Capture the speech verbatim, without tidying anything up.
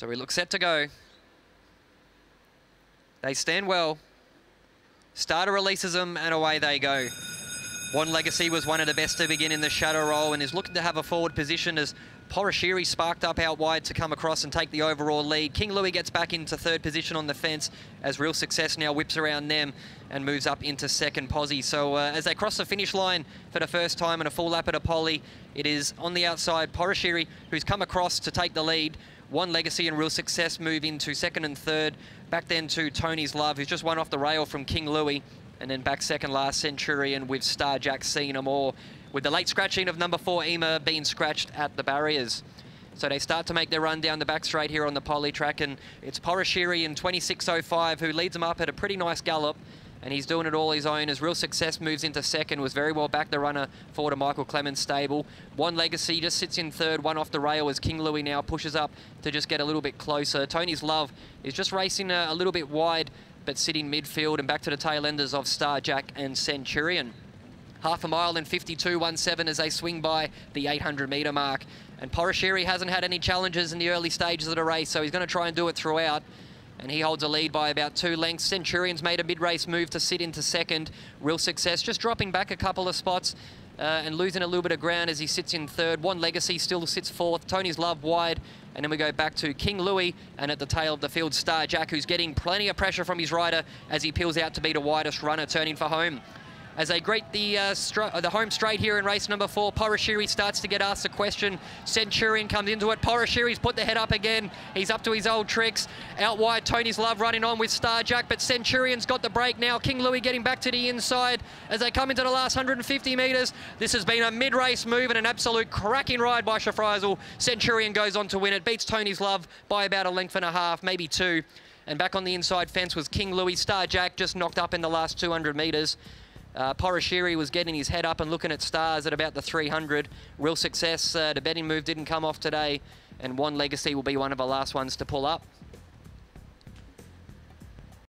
So we look set to go. They stand well. Starter releases them and away they go. One Legacy was one of the best to begin in the shadow roll and is looking to have a forward position as Poroshiri sparked up out wide to come across and take the overall lead. King Louis gets back into third position on the fence as Real Success now whips around them and moves up into second posse. So uh, as they cross the finish line for the first time in a full lap at a poly, it is on the outside Poroshiri who's come across to take the lead. One Legacy and Real Success move into second and third. Back then to Tony's Love, who's just won off the rail from King Louis. And then back second last, Centurion with Starjack seeing them all, with the late scratching of number four, Ema, being scratched at the barriers. So they start to make their run down the back straight here on the poly track, and it's Poroshiri in twenty-six oh five who leads them up at a pretty nice gallop, and he's doing it all his own as Real Success moves into second, was very well back the runner forward to Michael Clemens' stable. One Legacy just sits in third, one off the rail as King Louis now pushes up to just get a little bit closer. Tony's Love is just racing a, a little bit wide, but sitting midfield and back to the tail enders of Starjack and Centurion. Half a mile and fifty-two seventeen as they swing by the eight hundred metre mark. And Poroshiri hasn't had any challenges in the early stages of the race, so he's going to try and do it throughout. And he holds a lead by about two lengths. Centurion's made a mid-race move to sit into second. Real Success just dropping back a couple of spots uh, and losing a little bit of ground as he sits in third. One Legacy still sits fourth. Tony's Love wide. And then we go back to King Louis and at the tail of the field, Starjack, who's getting plenty of pressure from his rider as he peels out to be the widest runner turning for home. As they greet the uh, uh, the home straight here in race number four, Poroshiri starts to get asked a question. Centurion comes into it. Poroshiri's put the head up again. He's up to his old tricks. Out wide, Tony's Love running on with Starjack, but Centurion's got the break now. King Louis getting back to the inside as they come into the last one hundred fifty metres. This has been a mid-race move and an absolute cracking ride by Shafraisel. Centurion goes on to win it, beats Tony's Love by about a length and a half, maybe two. And back on the inside fence was King Louis. Starjack just knocked up in the last two hundred metres. Uh, Poroshiri was getting his head up and looking at stars at about the three hundred. Real Success, uh, the betting move didn't come off today, and One Legacy will be one of the last ones to pull up.